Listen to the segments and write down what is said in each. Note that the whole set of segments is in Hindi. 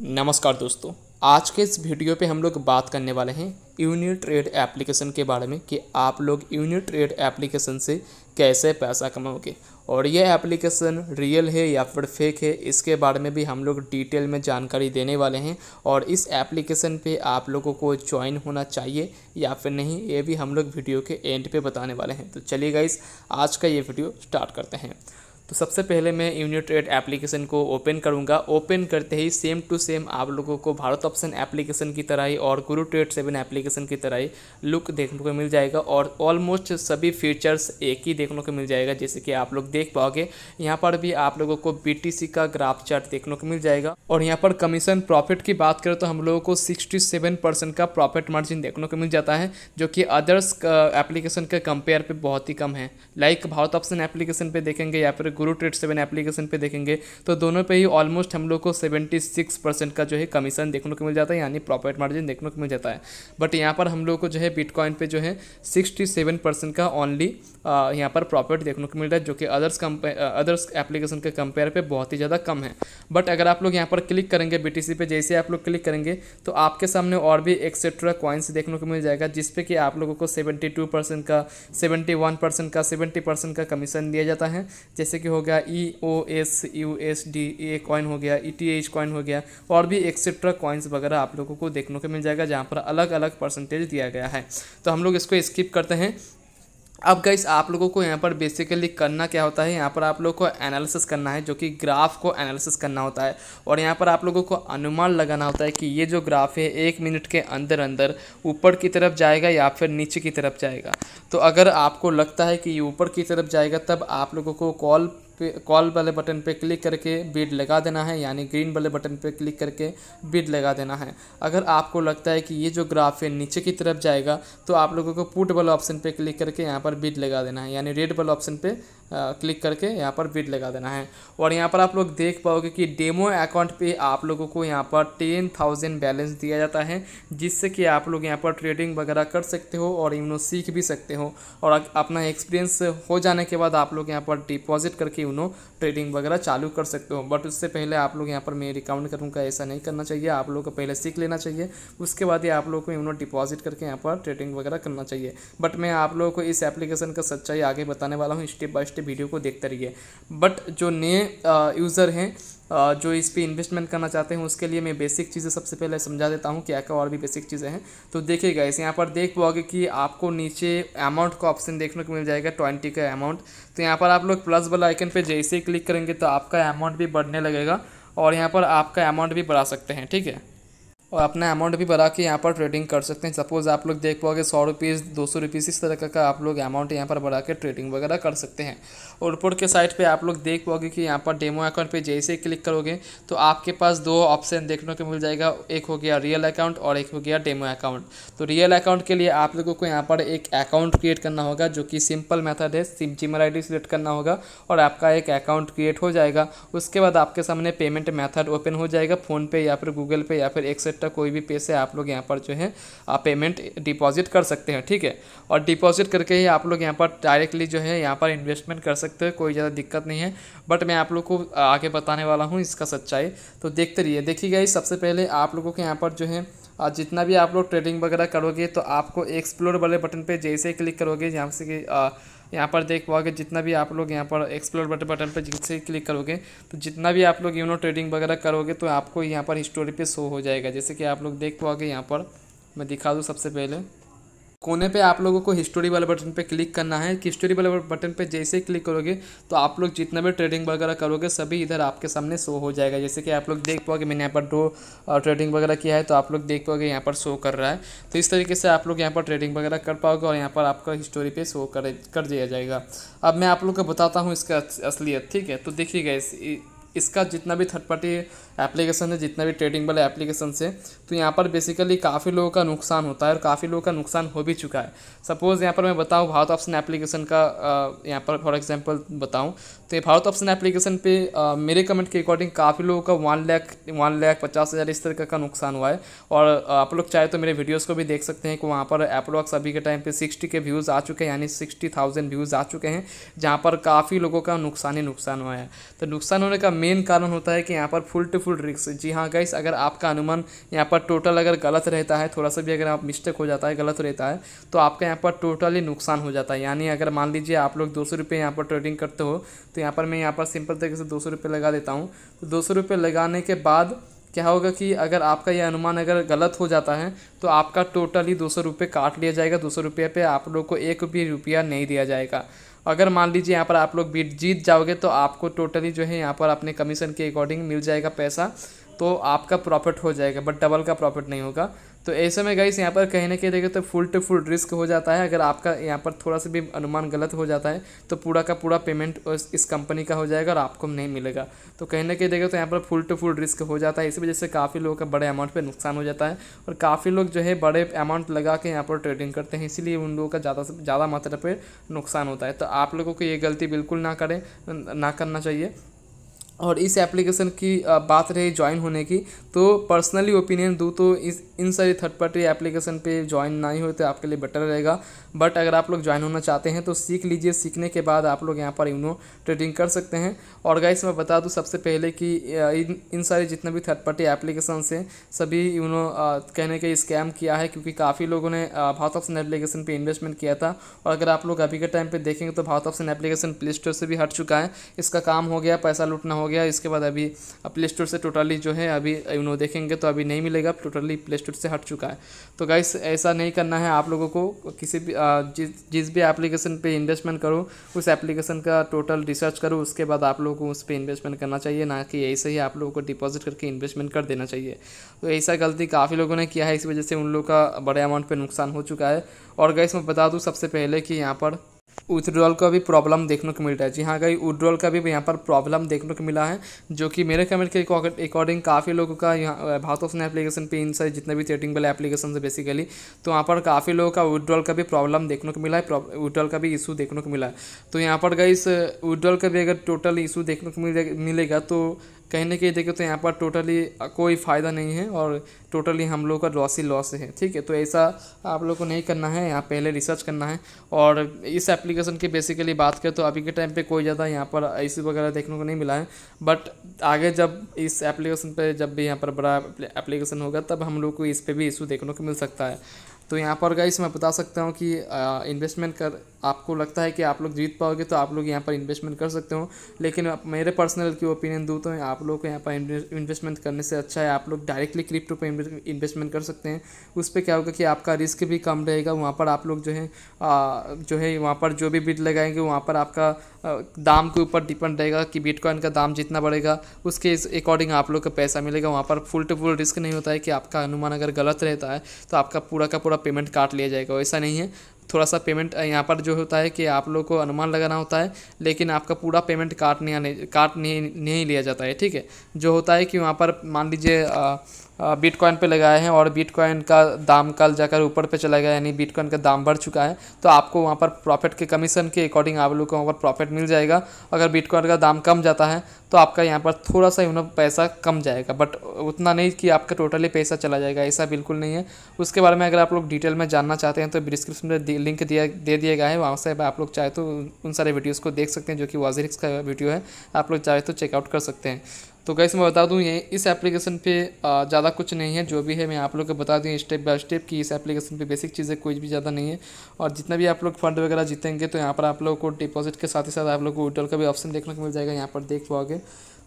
नमस्कार दोस्तों, आज के इस वीडियो पे हम लोग बात करने वाले हैं यूनिट्रेंड एप्लीकेशन के बारे में कि आप लोग यूनिट्रेंड एप्लीकेशन से कैसे पैसा कमाओगे और ये एप्लीकेशन रियल है या फिर फेक है, इसके बारे में भी हम लोग डिटेल में जानकारी देने वाले हैं। और इस एप्लीकेशन पे आप लोगों को ज्वाइन होना चाहिए या फिर नहीं, ये भी हम लोग वीडियो के एंड पे बताने वाले हैं। तो चलिए गाइस, आज का ये वीडियो स्टार्ट करते हैं। तो सबसे पहले मैं यूनिट्रेंड एप्लीकेशन को ओपन करूंगा। ओपन करते ही सेम टू सेम आप लोगों को भारत ऑप्शन एप्लीकेशन की तरह ही और गुरु ट्रेड 7 एप्लीकेशन की तरह ही लुक देखने को मिल जाएगा और ऑलमोस्ट सभी फीचर्स एक ही देखने को मिल जाएगा। जैसे कि आप लोग देख पाओगे, यहाँ पर भी आप लोगों को BTC का ग्राफ चार्ट देखने को मिल जाएगा। और यहाँ पर कमीशन प्रॉफिट की बात करें तो हम लोगों को 67% का प्रॉफिट मार्जिन देखने को मिल जाता है, जो कि अदर्स एप्लीकेशन के कंपेयर पर बहुत ही कम है। लाइक भारत ऑप्शन एप्लीकेशन पर देखेंगे या फिर गुरु ट्रेड 7 एप्लीकेशन पे देखेंगे तो दोनों पे ही ऑलमोस्ट हम लोग को 76% का जो है कमीशन देखने को मिल जाता है, यानी प्रॉफिट मार्जिन देखने को मिल जाता है। बट यहाँ पर हम लोग को जो है बिटकॉइन पे जो है 67% का ओनली यहाँ पर प्रॉफिट देखने को मिल रहा है, जो कि अदर्स एप्लीकेशन के कंपेयर पे बहुत ही ज़्यादा कम है। बट अगर आप लोग यहाँ पर क्लिक करेंगे BTC पे, जैसे आप लोग क्लिक करेंगे तो आपके सामने और भी एक्सेट्रा कॉइन्स देखने को मिल जाएगा, जिसपे कि आप लोगों को 72% का, 71% का, 70% का कमीशन दिया जाता है। जैसे कि हो गया EOS USD, ये कॉइन हो गया, ETH कॉइन हो गया और भी एक्सेट्रा कॉइन्स वगैरह आप लोगों को देखने को मिल जाएगा, जहाँ पर अलग अलग परसेंटेज दिया गया है। तो हम लोग इसको स्किप करते हैं। अब गाइस, आप लोगों को यहाँ पर बेसिकली करना क्या होता है, यहाँ पर आप लोगों को एनालिसिस करना है, जो कि ग्राफ को एनालिसिस करना होता है। और यहाँ पर आप लोगों को अनुमान लगाना होता है कि ये जो ग्राफ है 1 मिनट के अंदर अंदर ऊपर की तरफ जाएगा या फिर नीचे की तरफ जाएगा। तो अगर आपको लगता है कि ये ऊपर की तरफ जाएगा, तब आप लोगों को कॉल वाले बटन पे क्लिक करके बिड लगा देना है, यानी ग्रीन वाले बटन पे क्लिक करके बिड लगा देना है। अगर आपको लगता है कि ये जो ग्राफ है नीचे की तरफ जाएगा, तो आप लोगों को पुट वाला ऑप्शन पे क्लिक करके यहाँ पर बिड लगा देना है, यानी रेड वाला ऑप्शन पे क्लिक करके यहाँ पर बिड लगा देना है। और यहाँ पर आप लोग देख पाओगे कि डेमो अकाउंट पे आप लोगों को यहाँ पर 10,000 बैलेंस दिया जाता है, जिससे कि आप लोग यहाँ पर ट्रेडिंग वगैरह कर सकते हो और इन्हों सीख भी सकते हो। और अपना एक्सपीरियंस हो जाने के बाद आप लोग यहाँ पर डिपॉजिट करके उन्हों ट्रेडिंग वगैरह चालू कर सकते हो। बट उससे पहले आप लोग यहाँ पर मैं रिकमेंड करूँगा ऐसा नहीं करना चाहिए, आप लोग को पहले सीख लेना चाहिए, उसके बाद ही आप लोग को इन्हों डिपॉजिट करके यहाँ पर ट्रेडिंग वगैरह करना चाहिए। बट मैं आप लोगों को इस एप्लीकेशन का सच्चाई आगे बताने वाला हूँ, स्टेप बाय स्टेप वीडियो को देखते रहिए। बट जो नए यूज़र हैं जो इस पर इन्वेस्टमेंट करना चाहते हैं, उसके लिए मैं बेसिक चीज़ें सबसे पहले समझा देता हूं, क्या और भी बेसिक चीज़ें हैं। तो देखिए गाइस, यहाँ पर देख पाओगे कि आपको नीचे अमाउंट का ऑप्शन देखने को मिल जाएगा, 20 का अमाउंट। तो यहाँ पर आप लोग प्लस वाला आइकन पर जैसे ही क्लिक करेंगे तो आपका अमाउंट भी बढ़ने लगेगा और यहाँ पर आपका अमाउंट भी बढ़ा सकते हैं, ठीक है। और अपना अमाउंट भी बढ़ा के यहाँ पर ट्रेडिंग कर सकते हैं। सपोज़ आप लोग देख पाओगे 100 रुपीज़, 200 रुपीज़, इस तरह का आप लोग अमाउंट यहाँ पर बढ़ा के ट्रेडिंग वगैरह कर सकते हैं। और ऊपर के साइड पे आप लोग देख पाओगे कि यहाँ पर डेमो अकाउंट पे जैसे ही क्लिक करोगे तो आपके पास दो ऑप्शन देखने को मिल जाएगा, एक हो गया रियल अकाउंट और एक हो गया डेमो अकाउंट। तो रियल अकाउंट के लिए आप लोगों को यहाँ पर एक अकाउंट क्रिएट करना होगा, जो कि सिंपल मेथड है। Gmail ID सिलेक्ट करना होगा और आपका एक अकाउंट क्रिएट हो जाएगा। उसके बाद आपके सामने पेमेंट मेथड ओपन हो जाएगा, फ़ोनपे या फिर गूगल पे या फिर एक्सेट्रा, कोई भी पे से आप लोग यहाँ पर जो है पेमेंट डिपॉजिट कर सकते हैं, ठीक है। और डिपॉजिट करके ही आप लोग यहाँ पर डायरेक्टली जो है यहाँ पर इन्वेस्टमेंट कर सकते हैं, कोई ज़्यादा दिक्कत नहीं है। बट मैं आप लोग को आगे बताने वाला हूँ इसका सच्चाई, तो देखते रहिए। देखिएगा ये सबसे पहले आप लोगों के यहाँ पर जो है जितना भी आप लोग ट्रेडिंग वगैरह करोगे तो आपको एक्सप्लोर वाले बटन पर जैसे ही क्लिक करोगे, यहाँ से कि यहाँ पर देख पाओगे जितना भी आप लोग यहाँ पर एक्सप्लोर बटन पर जिससे क्लिक करोगे तो जितना भी आप लोग यूनो ट्रेडिंग वगैरह करोगे तो आपको यहाँ पर हिस्टोरी पे शो हो जाएगा। जैसे कि आप लोग देख पाओगे, यहाँ पर मैं दिखा दूँ, सबसे पहले कोने पे आप लोगों को हिस्टोरी वाले बटन पे क्लिक करना है। कि हिस्टोरी वाले बटन पे जैसे ही क्लिक करोगे तो आप लोग जितना भी ट्रेडिंग वगैरह करोगे सभी इधर आपके सामने शो हो जाएगा। जैसे कि आप लोग देख पाओगे मैंने यहाँ पर 2 ट्रेडिंग वगैरह किया है, तो आप लोग देख पाओगे यहाँ पर शो कर रहा है। तो इस तरीके से आप लोग यहाँ पर ट्रेडिंग वगैरह कर पाओगे और यहाँ पर आपका हिस्टोरी पे शो कर दिया जाएगा। अब मैं आप लोग को बताता हूँ इसका असलियत, ठीक है। तो देखिएगा इसका जितना भी थर्ड पार्टी एप्लीकेशन है, जितना भी ट्रेडिंग वाले एप्लीकेशन से, तो यहाँ पर बेसिकली काफ़ी लोगों का नुकसान होता है और काफ़ी लोगों का नुकसान हो भी चुका है। सपोज़ यहाँ पर मैं बताऊँ भारत ऑप्शन एप्लीकेशन का, यहाँ पर फॉर एग्जांपल बताऊँ तो भारत ऑप्शन एप्लीकेशन पे मेरे कमेंट के अकॉर्डिंग काफ़ी लोगों का 1,50,000 इस तरह का नुकसान हुआ है। और आप लोग चाहे तो मेरे वीडियोज़ को भी देख सकते हैं कि वहाँ पर एप्रोक्स अभी के टाइम पर 60 के व्यूज़ आ चुके हैं, यानी 60,000 व्यूज़ आ चुके हैं, जहाँ पर काफ़ी लोगों का नुकसान ही नुकसान हुआ है। तो नुकसान होने का मेन कारण होता है कि यहाँ पर फुल टू फुल रिस्क। जी हाँ गाइस, अगर आपका अनुमान यहाँ पर टोटल अगर गलत रहता है, थोड़ा सा भी अगर आप मिस्टेक हो जाता है, गलत रहता है, तो आपका यहाँ पर टोटली नुकसान हो जाता है। यानी अगर मान लीजिए आप लोग 200 रुपये यहाँ पर ट्रेडिंग करते हो, तो यहाँ पर मैं यहाँ पर सिंपल तरीके से 200 रुपये लगा देता हूँ। तो 200 रुपये लगाने के बाद क्या होगा कि अगर आपका यह अनुमान अगर गलत हो जाता है तो आपका टोटली 200 रुपये काट लिया जाएगा। 200 रुपये पर आप लोग को एक भी रुपया नहीं दिया जाएगा। अगर मान लीजिए यहाँ पर आप लोग बीट जीत जाओगे तो आपको टोटली जो है यहाँ पर अपने कमीशन के अकॉर्डिंग मिल जाएगा पैसा, तो आपका प्रॉफिट हो जाएगा, बट डबल का प्रॉफिट नहीं होगा। तो ऐसे में गाइस यहाँ पर कहने के देखे तो फुल टू फुल रिस्क हो जाता है। अगर आपका यहाँ पर थोड़ा सा भी अनुमान गलत हो जाता है तो पूरा का पूरा पेमेंट इस कंपनी का हो जाएगा और आपको नहीं मिलेगा। तो कहने के देखे तो यहाँ पर फुल टू फुल रिस्क हो जाता है। इसी वजह से काफ़ी लोगों का बड़े अमाउंट पर नुकसान हो जाता है और काफ़ी लोग जो है बड़े अमाउंट लगा के यहाँ पर ट्रेडिंग करते हैं, इसीलिए उन लोगों का ज़्यादा से ज़्यादा मात्रा पर नुकसान होता है। तो आप लोगों को ये गलती बिल्कुल ना करना चाहिए। और इस एप्लीकेशन की बात रही ज्वाइन होने की, तो पर्सनली ओपिनियन दूँ तो इन सारी थर्ड पार्टी एप्लीकेशन पे ज्वाइन ना ही हो तो आपके लिए बेटर रहेगा। बट अगर आप लोग ज्वाइन होना चाहते हैं तो सीख लीजिए, सीखने के बाद आप लोग यहाँ पर यूनो ट्रेडिंग कर सकते हैं। और गाइस मैं बता दूँ सबसे पहले कि इन सारे जितने भी थर्ड पार्टी एप्लीकेशन से सभी यूनो कहने के स्कैम किया है, क्योंकि काफ़ी लोगों ने भारत ऑप्शन एप्लीकेशन पर इन्वेस्टमेंट किया था। और अगर आप लोग अभी के टाइम पर देखेंगे तो Bharat option application play store से भी हट चुका है, इसका काम हो गया, पैसा लूटना हो गया। इसके बाद अभी प्ले स्टोर से टोटली जो है अभी यूनो देखेंगे तो अभी नहीं मिलेगा, टोटली प्ले स्टोर से हट चुका है। तो गाइस ऐसा नहीं करना है आप लोगों को। किसी भी जिस भी एप्लीकेशन पे इन्वेस्टमेंट करो उस एप्लीकेशन का टोटल रिसर्च करो, उसके बाद आप लोगों को उस पे इन्वेस्टमेंट करना चाहिए, ना कि ऐसे ही आप लोगों को डिपॉजिट करके इन्वेस्टमेंट कर देना चाहिए। तो ऐसा गलती काफ़ी लोगों ने किया है, इस वजह से उन लोगों का बड़े अमाउंट पर नुकसान हो चुका है। और गाइस मैं बता दूँ सबसे पहले कि यहाँ पर विथड्रॉल का भी प्रॉब्लम देखने को मिल रहा है। जी हाँ गाइस, विथड्रॉल का भी यहाँ पर प्रॉब्लम देखने को मिला है, जो कि मेरे कमेंट के अकॉर्डिंग काफ़ी लोगों का यहाँ भारत ऑप्शन एप्लीकेशन पे इन सारे जितने भी ट्रेडिंग वाले एप्लीकेशन से बेसिकली तो वहाँ पर काफ़ी लोगों का विथड्रॉल का भी प्रॉब्लम देखने को मिला है, विथड्रॉल का भी इशू देखने को मिला है। तो यहाँ पर गाइस विथड्रॉल का भी अगर टोटल इशू देखने को मिलेगा तो कहने के देखे तो यहाँ पर टोटली कोई फ़ायदा नहीं है और टोटली हम लोग का लॉस ही लॉस है। ठीक है, तो ऐसा आप लोग को नहीं करना है, यहाँ पहले रिसर्च करना है। और इस एप्लीकेशन की बेसिकली बात करें तो अभी के टाइम पे कोई ज़्यादा यहाँ पर इशू वगैरह देखने को नहीं मिला है, बट आगे जब इस एप्लीकेशन पे जब भी यहाँ पर बड़ा एप्लीकेशन होगा तब हम लोग को इस पर भी इशू देखने को मिल सकता है। तो यहाँ पर गाइस मैं बता सकता हूँ कि इन्वेस्टमेंट कर आपको लगता है कि आप लोग जीत पाओगे तो आप लोग यहाँ पर इन्वेस्टमेंट कर सकते हो, लेकिन मेरे पर्सनल की ओपिनियन दूँ तो आप लोग को यहाँ पर इन्वेस्टमेंट करने से अच्छा है आप लोग डायरेक्टली क्रिप्टो पे इन्वेस्टमेंट कर सकते हैं। उस पर क्या होगा कि आपका रिस्क भी कम रहेगा। वहाँ पर आप लोग जो है वहाँ पर जो भी बिट लगाएंगे वहाँ पर आपका दाम के ऊपर डिपेंड रहेगा कि बिटकॉइन का दाम जितना बढ़ेगा उसके अकॉर्डिंग आप लोग का पैसा मिलेगा। वहाँ पर फुल टू फुल रिस्क नहीं होता है कि आपका अनुमान अगर गलत रहता है तो आपका पूरा का पूरा पेमेंट काट लिया जाएगा, ऐसा नहीं है। थोड़ा सा पेमेंट यहाँ पर जो होता है कि आप लोग को अनुमान लगाना होता है, लेकिन आपका पूरा पेमेंट काट नहीं लिया जाता है। ठीक है, जो होता है कि वहाँ पर मान लीजिए बिटकॉइन पे लगाए हैं और बिटकॉइन का दाम कल जाकर ऊपर पे चला गया, यानी बिटकॉइन का दाम बढ़ चुका है, तो आपको वहाँ पर प्रॉफिट के कमीशन के अकॉर्डिंग आप लोग को वहाँ पर प्रॉफिट मिल जाएगा। अगर बिटकॉइन का दाम कम जाता है तो आपका यहाँ पर थोड़ा सा यूनो पैसा कम जाएगा, बट उतना नहीं कि आपका टोटली पैसा चला जाएगा, ऐसा बिल्कुल नहीं है। उसके बारे में अगर आप लोग डिटेल में जानना चाहते हैं तो डिस्क्रिप्शन में लिंक दे दिया गया है, वहाँ से आप लोग चाहे तो उन सारे वीडियोज़ को देख सकते हैं, जो कि वाजिरएक्स का वीडियो है, आप लोग चाहे तो चेकआउट कर सकते हैं। तो गाइस मैं बता दूं ये इस एप्लीकेशन पे ज़्यादा कुछ नहीं है, जो भी है मैं आप लोग को बता दूं स्टेप बाय स्टेप कि इस एप्लीकेशन पे बेसिक चीज़ें कोई भी ज़्यादा नहीं है। और जितना भी आप लोग फंड वगैरह जीतेंगे तो यहाँ पर आप लोगों को डिपॉजिट के साथ ही साथ आप लोग को विड्रॉल का भी ऑप्शन देखने को मिल जाएगा। यहाँ पर देख पाओगे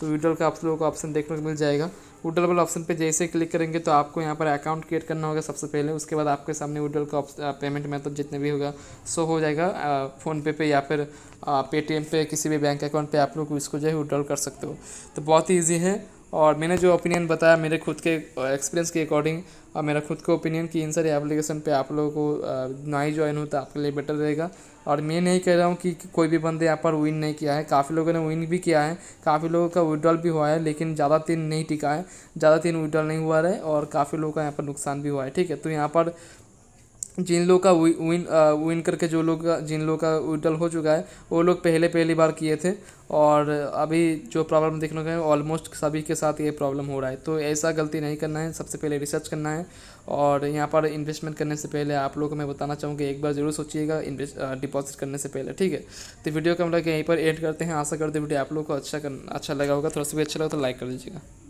तो विड्रॉल का आप लोगों को ऑप्शन देखने को मिल जाएगा। विड्रॉल वाला ऑप्शन पे जैसे क्लिक करेंगे तो आपको यहाँ पर अकाउंट क्रिएट करना होगा सबसे पहले, उसके बाद आपके सामने विड्रॉल का पेमेंट मेथड जितने भी होगा शो हो जाएगा। फ़ोनपे पे या फिर पेटीएम पे किसी भी बैंक अकाउंट पे आप लोग इसको जो है विड्रॉल कर सकते हो। तो बहुत ही ईजी है और मैंने जो ओपिनियन बताया मेरे खुद के एक्सपीरियंस के अकॉर्डिंग और मेरा खुद का ओपिनियन कि इन सारी एप्लीकेशन पे आप लोगों को ना ही ज्वाइन हो तो आपके लिए बेटर रहेगा। और मैं नहीं कह रहा हूँ कि कोई भी बंदे यहाँ पर विन नहीं किया है, काफ़ी लोगों ने विन भी किया है, काफ़ी लोगों का विड्रॉल भी हुआ है, लेकिन ज़्यादा दिन नहीं टिका है, ज़्यादा दिन विड्रॉल नहीं हुआ है और काफ़ी लोगों का यहाँ पर नुकसान भी हुआ है। ठीक है, तो यहाँ पर जिन लोग का विन करके जो लोग जिन लोग का विड्रॉल हो चुका है वो लोग पहली बार किए थे, और अभी जो प्रॉब्लम देखने को ऑलमोस्ट सभी के साथ ये प्रॉब्लम हो रहा है। तो ऐसा गलती नहीं करना है, सबसे पहले रिसर्च करना है। और यहाँ पर इन्वेस्टमेंट करने से पहले आप लोगों को मैं बताना चाहूँगा एक बार जरूर सोचिएगा डिपॉजिट करने से पहले, ठीक है। तो वीडियो को हम लोग यहीं पर एंड करते हैं। आशा करते हैं वीडियो आप लोगों को अच्छा लगा होगा। थोड़ा सा भी अच्छा लगा तो लाइक कर दीजिएगा।